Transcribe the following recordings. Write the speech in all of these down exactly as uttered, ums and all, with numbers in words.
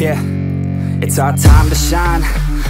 Yeah, it's our time to shine.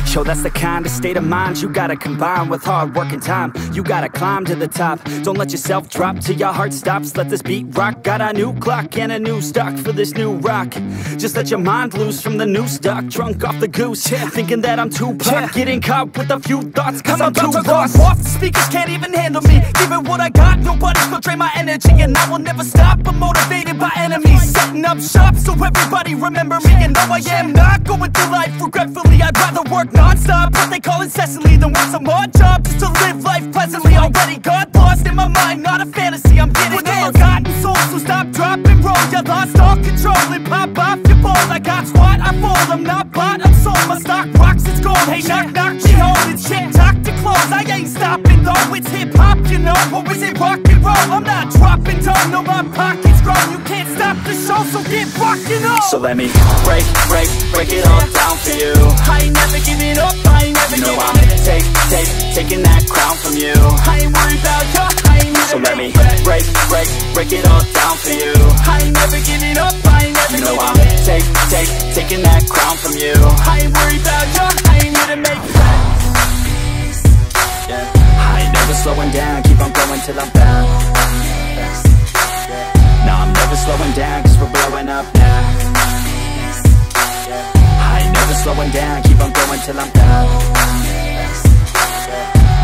Yo, that's the kind of state of mind you gotta combine with hard work and time. You gotta climb to the top. Don't let yourself drop till your heart stops. Let this beat rock. Got a new clock and a new stock for this new rock. Just let your mind loose from the new stock. Drunk off the goose, yeah. Thinking that I'm too pop, yeah. Getting caught with a few thoughts, cause, cause I'm, I'm about too to lost. Go off, the speakers can't even handle me. Giving what I got, nobody's gonna drain my energy. And I will never stop, I'm motivated by enemies. Setting up shop so everybody remember me. And though I am not going through life regretfully, I'd rather work non-stop, what they call incessantly, then want some odd job just to live life pleasantly. Already got lost in my mind, not a fantasy, I'm getting it. With forgotten souls, so stop, drop, and roll. You lost all control and pop off your ball. I got squat, I fold, I'm not bought, I'm sold. My stock rocks, it's gold. Hey, knock, knock, she holding shit, talk to close. I ain't stopping though, it's hip-hop, you know. Or is it rock and roll? I'm not dropping down, no, my pocket's grown. You can't stop the show, so get rockin' on. So let me break, break, break it all down for you. I ain't never giving up, I ain't never, you know, I'm it. Take, take, taking that crown from you. I ain't worried about you, I ain't never. So let me break, break, break it all down for you. I ain't never giving up, I ain't never, you know, I'm it. Take, take, taking that crown from you. I ain't worried about you, I ain't here to make peace. Yeah, I ain't never slowing down, keep on going till I'm back. Nah, I'm never slowing down, cause we're blowing up now. Slowing down, keep on going till I'm down.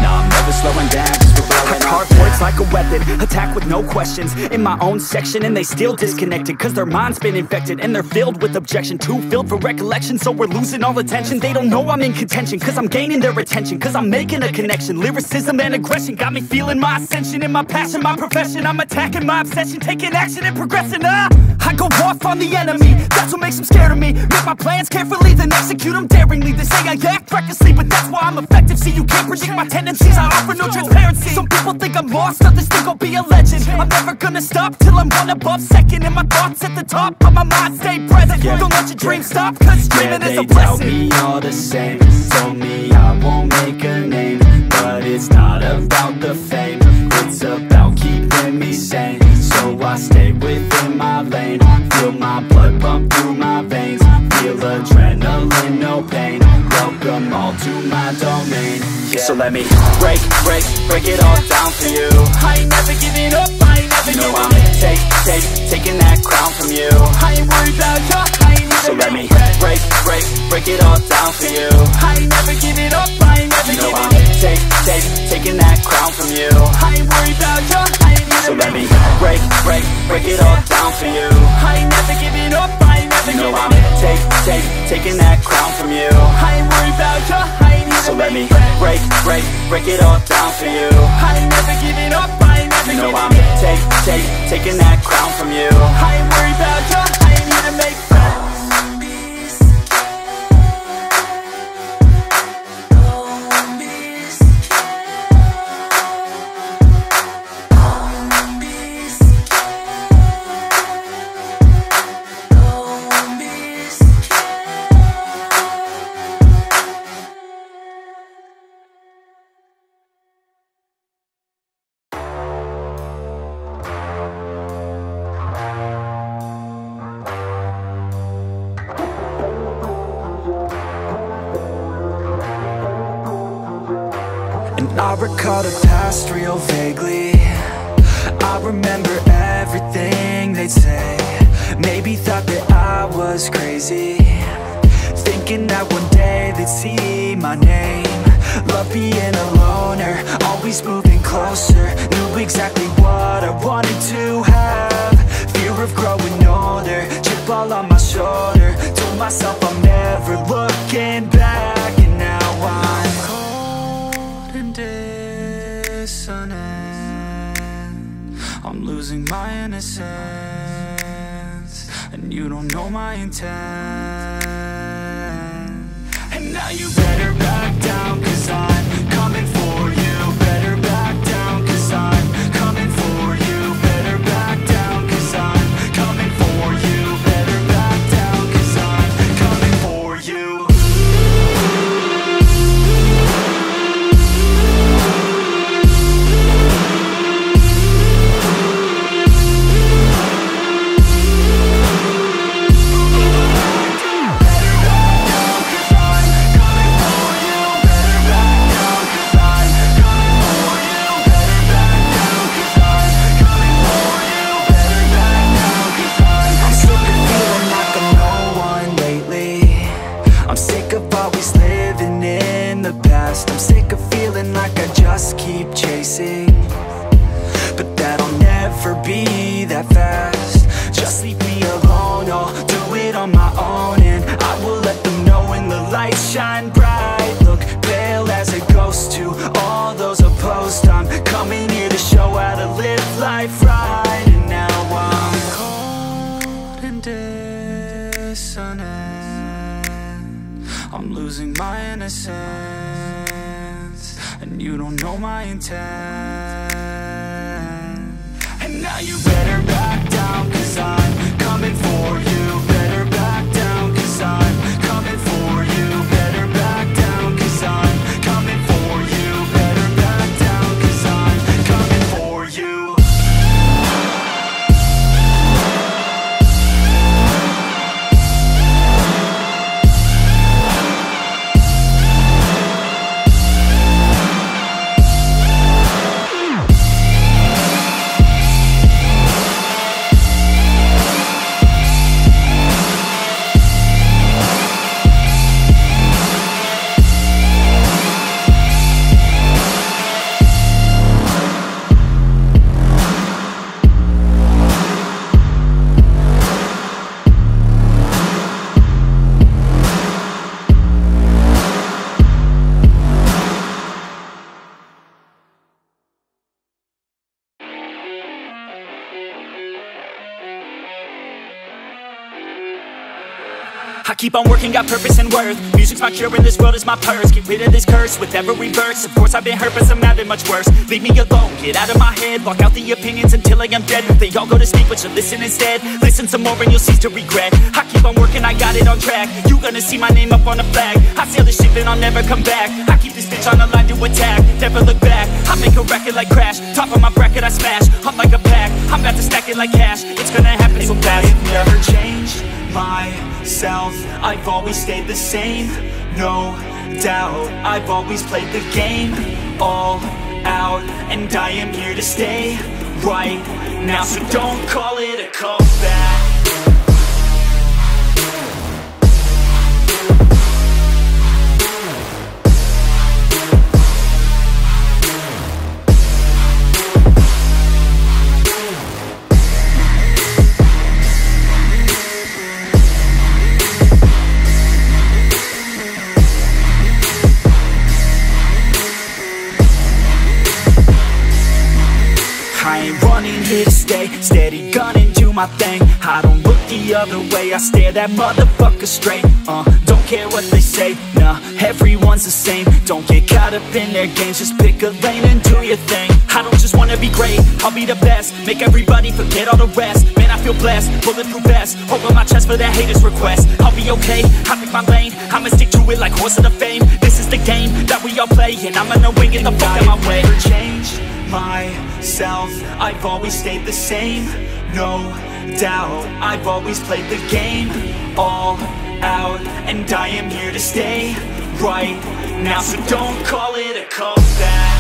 Nah, I'm never slowing down, just we're blowing up. Hard words like a weapon, attack with no questions. In my own section and they still disconnected, cause their mind's been infected and they're filled with objection. Too filled for recollection, so we're losing all attention. They don't know I'm in contention, cause I'm gaining their attention. Cause I'm making a connection, lyricism and aggression. Got me feeling my ascension and my passion, my profession. I'm attacking my obsession, taking action and progressing. Ah, I go off on the enemy, that's what makes them scared of me. Make my plans carefully, then execute them daringly. They say I act recklessly, but that's why I'm effective. See, you can't predict my tendencies, I offer no transparency. Some people think I'm lost, others think I'll be a legend. I'm never gonna stop till I'm one above second. And my thoughts at the top, but my mind stay present, yeah. Don't let your dreams stop, cause dreaming, yeah, is a blessing. They tell me all the same, told me I won't make a name. But it's not about the fame, it's about keeping me sane. So I stay within my lane, feel my blood pump through my veins. Feel adrenaline, no pain, welcome all to my domain, yeah. So let me break, break, break it all down for you. I ain't never giving up, I ain't never, you know, I'm it. Take, take, taking that crown from you. I ain't worried about you, I ain't never. So let me break, break, break it all down for you. I ain't never giving up, I ain't never, you know, I'm it. Take, take, taking that crown from you. I ain't worried about you, I ain't never. So let me break, break, break it all down for you. I ain't never giving up, I ain't never, you know, I'm it. Take, take, taking that crown from you. I ain't worried about you, I ain't here to make friends. Break, break, break it all down for you. I ain't never giving up, I ain't never, you know, I'm it. Take, take, taking that crown from you. I ain't worried about you, I ain't here to make friends. I recall the past real vaguely. I remember everything they'd say. Maybe thought that I was crazy, thinking that one day they'd see my name. Love being a loner, always moving closer. Knew exactly what I wanted to have. Fear of growing older, chip all on my shoulder. Told myself I'm never looking back. And now I'm dissonant, I'm losing my innocence, and you don't know my intent. And now you better back down, cause I'm coming for you. Better back down, cause I'm coming for you. Better back down, cause I'm coming for you. Better back down, cause I'm coming for you. Better lights shine bright, look pale as a ghost to all those opposed. I'm coming here to show how to live life right. And now I'm cold and dissonant, I'm losing my innocence, and you don't know my intent. And now you better back down, 'cause I'm coming for you. Better back down, 'cause I'm coming for you. Better back down, 'cause I'm coming for you. Better back down, 'cause I'm coming for you. I keep on working, got purpose and worth. Music's my cure and this world is my purse. Get rid of this curse with every verse. Of course I've been hurt, but some have been much worse. Leave me alone, get out of my head. Lock out the opinions until I am dead. They all go to sleep, but you listen instead. Listen some more and you'll cease to regret. I keep on working, I got it on track. You gonna see my name up on a flag. I sail the ship and I'll never come back. I keep this bitch on the line to attack. Never look back, I make a racket like Crash. Top of my bracket I smash, up like a pack. I'm about to stack it like cash. It's gonna happen so fast. I've never changed myself, I've always stayed the same, no doubt. I've always played the game all out, and I am here to stay right now. So don't call it a comeback. Steady gunning, do my thing. I don't look the other way, I stare that motherfucker straight. Uh, don't care what they say, nah, everyone's the same. Don't get caught up in their games, just pick a lane and do your thing. I don't just wanna be great, I'll be the best. Make everybody forget all the rest. Man, I feel blessed, bulletproof vest. Open my chest for that haters request. I'll be okay, I pick my lane. I'ma stick to it like horse of the fame. This is the game that we all play, and I'm gonna win, get the fuck out my way. Change myself, I've always stayed the same, no doubt. I've always played the game all out, and I am here to stay right now. So don't call it a comeback.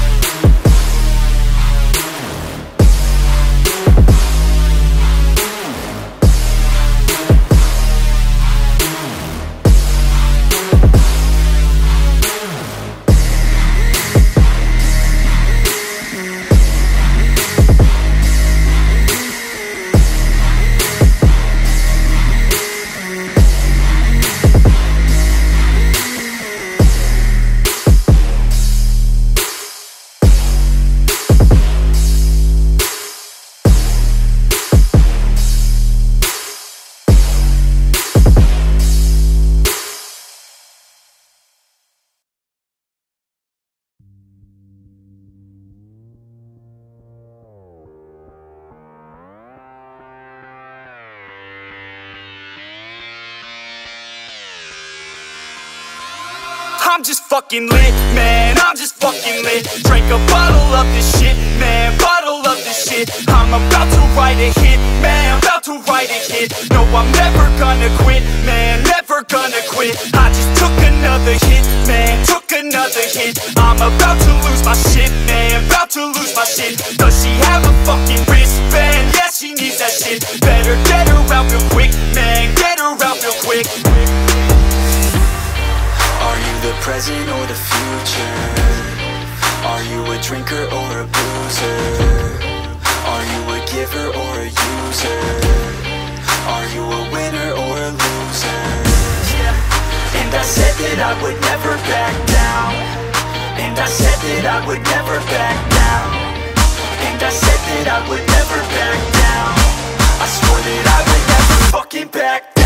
I'm just fucking lit, man, I'm just fucking lit. Drink a bottle of this shit, man, bottle of this shit. I'm about to write a hit, man, about to write a hit. No, I'm never gonna quit, man, never gonna quit. I just took another hit, man, took another hit. I'm about to lose my shit, man, about to lose my shit. Does she have a fucking wristband? Yeah, she needs that shit. Better get her out real quick, man, get her out real quick. Are you the present or the future? Are you a drinker or a boozer? Are you a giver or a user? Are you a winner or a loser? Yeah. And I said that that I would never back down. And I said that I would never back down. And I said that I would never back down. I swore that I would never fucking back down.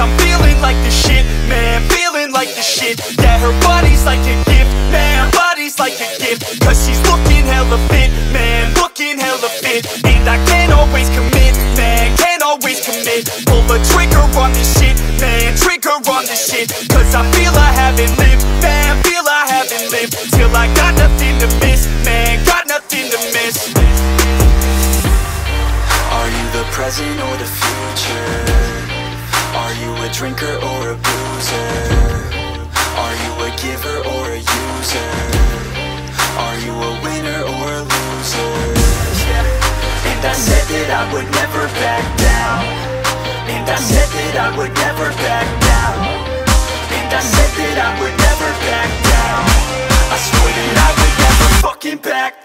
I'm feeling like this shit, man, feeling like this shit. Yeah, her body's like a gift, man, her body's like a gift. Cause she's looking hella fit, man, looking hella fit. And I can't always commit, man, can't always commit. Pull the trigger on this shit, man, trigger on this shit. Cause I feel I haven't lived, man, feel I haven't lived. Till I got nothing to miss, man, got nothing to miss. Are you the present or the future? Are you a drinker or a boozer? Are you a giver or a user? Are you a winner or a loser? Yeah. And I said that I would never back down. And I said that I would never back down. And I said that I would never back down. I swore that I would never fucking back down.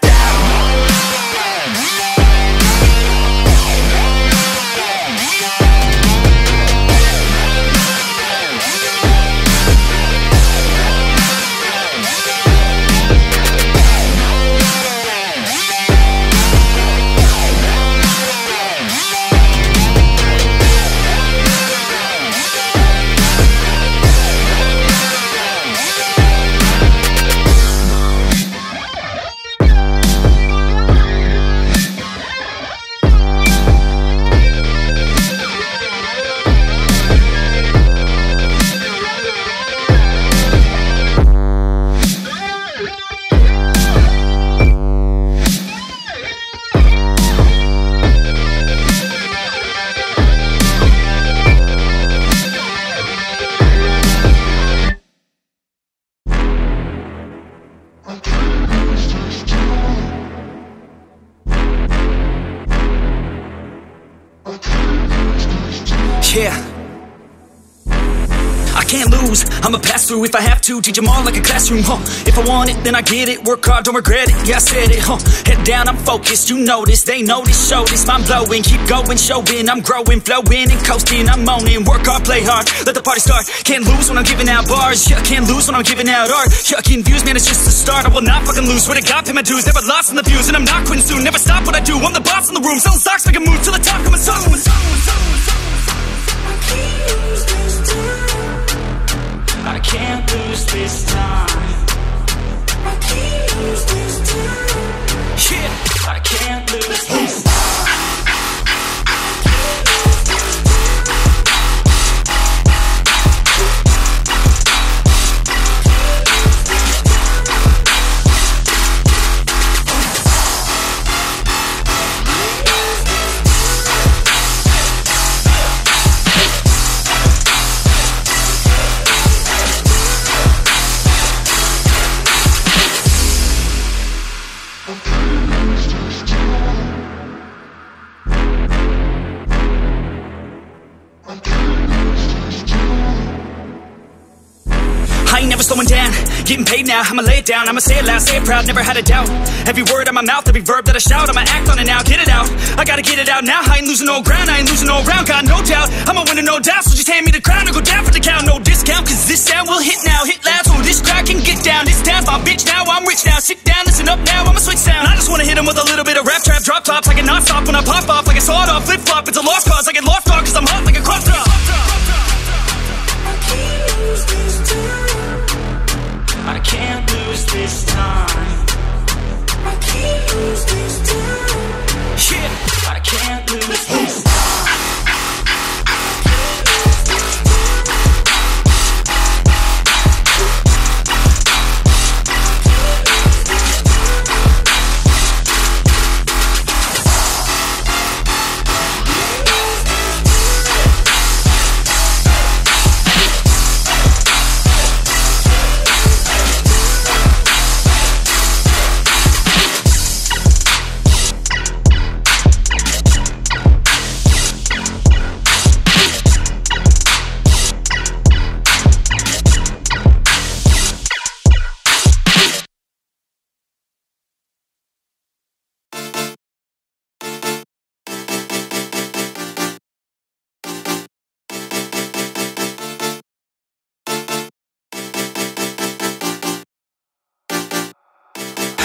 I'ma pass through if I have to, teach them all like a classroom, huh? If I want it, then I get it, work hard, don't regret it, yeah I said it, huh? Head down, I'm focused, you know this, they know this, show this, mind blowing, keep going, showing, I'm growing, flowing and coasting, I'm owning, work hard, play hard, let the party start, can't lose when I'm giving out bars, yeah, can't lose when I'm giving out art, yeah, getting views, man, it's just the start, I will not fucking lose, swear to God, pay my dues, never lost in the views, and I'm not quitting soon, never stop what I do, I'm the boss in the room, selling socks, making moves, till the top, coming soon, soon, soon, soon, soon, soon, soon. I can't lose this time. I can't lose this time. Yeah, I can't lose this time. Slowing down, getting paid now, I'ma lay it down, I'ma say it loud, say it proud, never had a doubt. Every word out my mouth, every verb that I shout, I'ma act on it now, get it out, I gotta get it out now. I ain't losing no ground, I ain't losing no round, got no doubt, I'ma win it no doubt. So just hand me the crown and go down for the count, no discount, cause this sound will hit now, hit loud, so this crowd can get down. This town's my bitch now, I'm rich now, sit down, listen up now, I'ma switch sound. I just wanna hit him with a little bit of rap trap, drop tops, I can not stop when I pop off, like a sawed off, flip flop, it's a lost cause, I get lost dog, cause I'm hot like a crop top. I can't lose this time. I can't lose this time. Shit, I can't lose this time.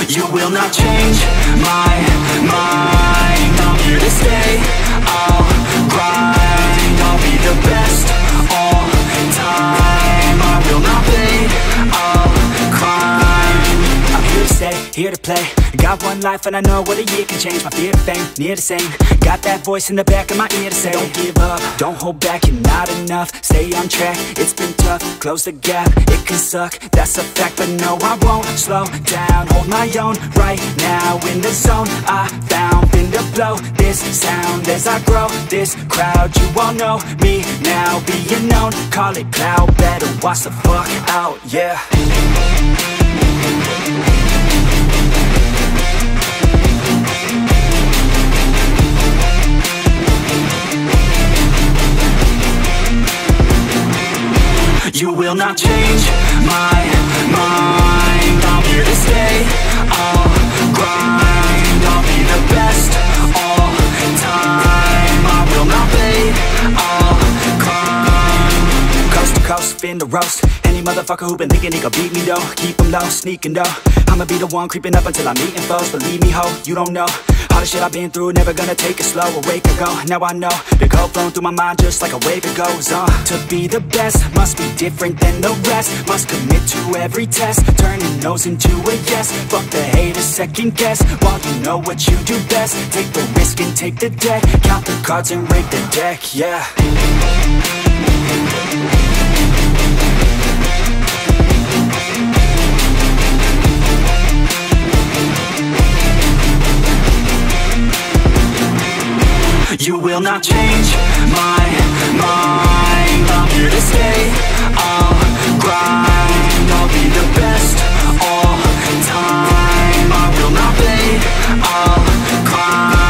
You will not change my mind. I'm here to stay, I'll grind. I'll be the best all time. I will not fade, I'll climb. I'm here to stay, here to play. Got one life and I know what a year can change. My fear of fame, near the same. Got that voice in the back of my ear to say, don't give up, don't hold back, you're not enough. Stay on track, it's been tough, close the gap. It can suck, that's a fact, but no I won't slow down, hold my own right now. In the zone, I found, been to blow this sound as I grow. This crowd, you all know me now. Being known, call it clout, better watch the fuck out, yeah. You will not change my mind. I'm here to stay, I'll grind. I'll be the best all time. I will not fade, I'll climb. Coast to coast, fin the roast. Any motherfucker who been thinking he gon' beat me though, keep him low, sneaking though. I'ma be the one creeping up until I'm meeting foes. Believe me ho, you don't know all the shit I've been through, never gonna take it slow. Awake or go, now I know. The gold flowing through my mind just like a wave, it goes on. To be the best, must be different than the rest. Must commit to every test, turning no's into a yes. Fuck the haters, second guess, while you know what you do best. Take the risk and take the debt, count the cards and rake the deck, yeah. You will not change my mind. I'm here to stay, I'll grind. I'll be the best all time. I will not fade, I'll climb.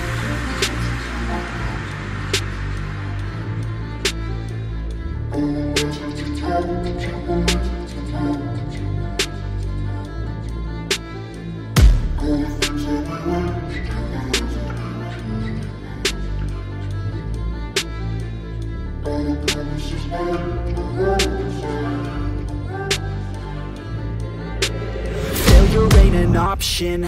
Failure ain't an option,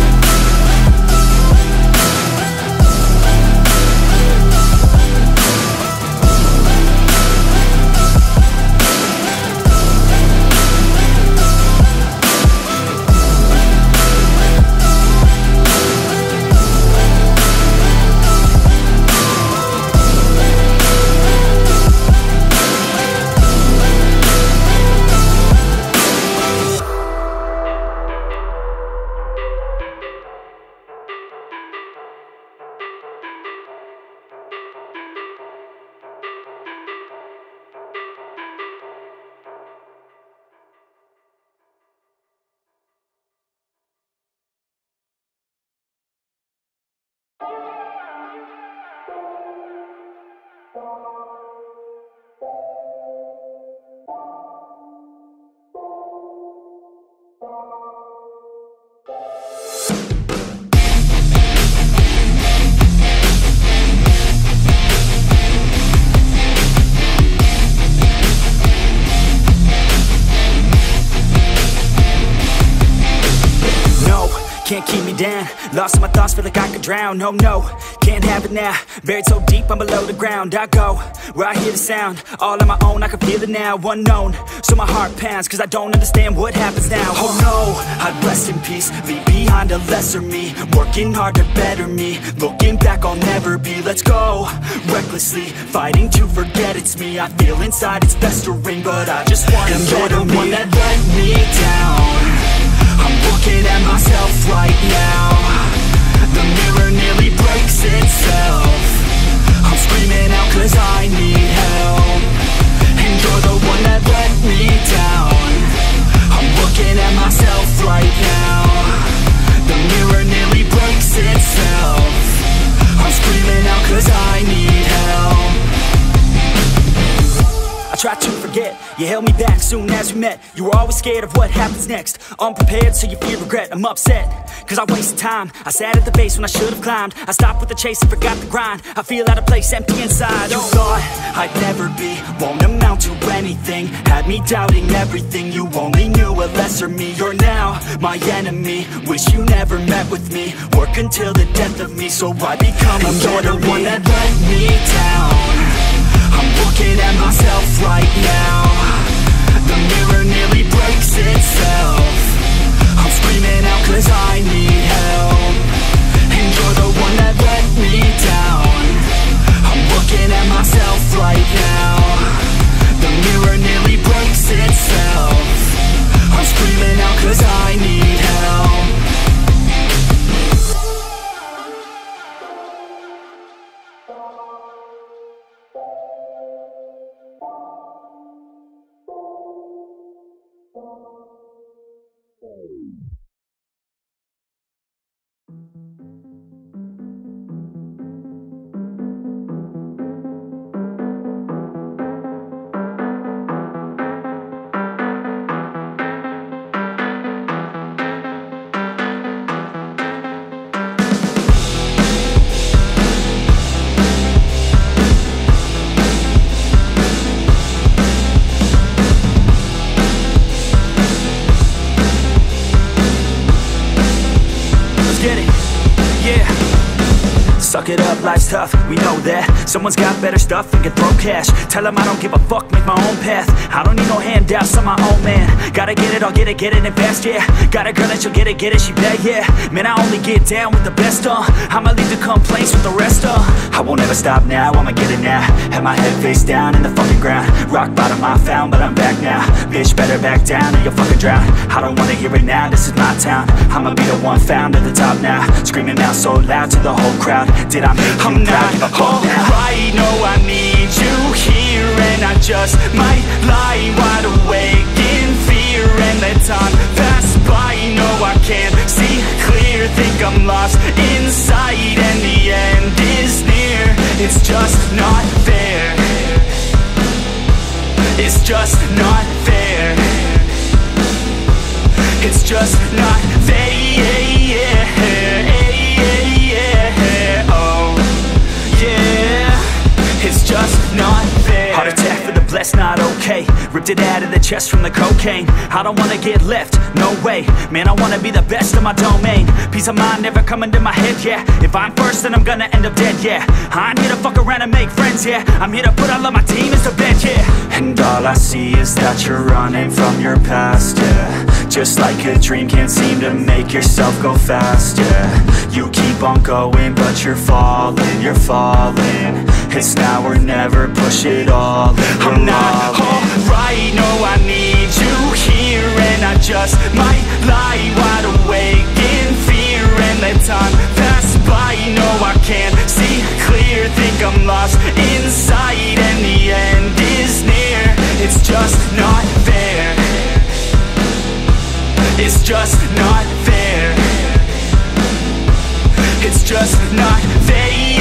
Can't keep me down, lost in my thoughts, feel like I could drown. No, no, can't have it now, buried so deep, I'm below the ground. I go, where I hear the sound, all on my own, I can feel it now. Unknown, so my heart pounds, cause I don't understand what happens now. Oh no, I'd rest in peace, leave behind a lesser me. Working hard to better me, looking back I'll never be. Let's go, recklessly, fighting to forget it's me. I feel inside it's festering, but I just wanna and you're the one that let me down. I'm looking at myself right now. The mirror nearly breaks itself. I'm screaming out cause I need help. And you're the one that let me down. I'm looking at myself right now. The mirror nearly breaks itself. I'm screaming out cause I need help. I tried to forget, you held me back soon as we met. You were always scared of what happens next, unprepared so you fear regret. I'm upset, cause I wasted time. I sat at the base when I should've climbed. I stopped with the chase and forgot the grind. I feel out of place, empty inside. You thought I'd never be, won't amount to anything. Had me doubting everything, you only knew a lesser me. You're now my enemy, wish you never met with me. Work until the death of me, so I become a you're the one that let me down. I'm looking at myself right now. The mirror nearly breaks itself. I'm screaming out cause I need help. And you're the one that let me down. I'm looking at myself right now. The mirror nearly breaks itself. I'm screaming out cause I need help. Suck it up, life's tough, we know that. Someone's got better stuff and can throw cash. Tell them I don't give a fuck, make my own path. I don't need no handouts, I'm my own man. Gotta get it, I'll get it, get it in fast, yeah. Got a girl that she'll get it, get it, she bad, yeah. Man, I only get down with the best, uh I'ma leave the complaints with the rest, uh I won't ever stop now, I'ma get it now. Have my head face down in the fucking ground. Rock bottom I found, but I'm back now. Bitch, better back down or you'll fucking drown. I don't wanna hear it now, this is my town. I'ma be the one found at the top now. Screaming out so loud to the whole crowd. Did I make I'm you proud? Give a fuck now. Right, no, I need you here, and I just might lie wide awake in fear, and let time pass by. No, I can't see clear, think I'm lost inside, and the end is near. It's just not fair. It's just not fair. It's just not fair. It's just not fair. Heart attack for the blessed, not okay. Ripped it out of the chest from the cocaine. I don't wanna get left, no way. Man, I wanna be the best in my domain. Peace of mind never coming to my head, yeah. If I'm first, then I'm gonna end up dead, yeah. I ain't here to fuck around and make friends, yeah. I'm here to put all of my team into bed, yeah. And all I see is that you're running from your past, yeah. Just like a dream, can't seem to make yourself go fast, yeah. You keep on going, but you're falling, you're falling. It's now or never, push it all. I'm not alright, no, I need you here, and I just might lie wide awake in fear, and let time pass by. No, I can't see clear, think I'm lost inside, and the end is near. It's just not fair. It's just not fair. It's just not fair.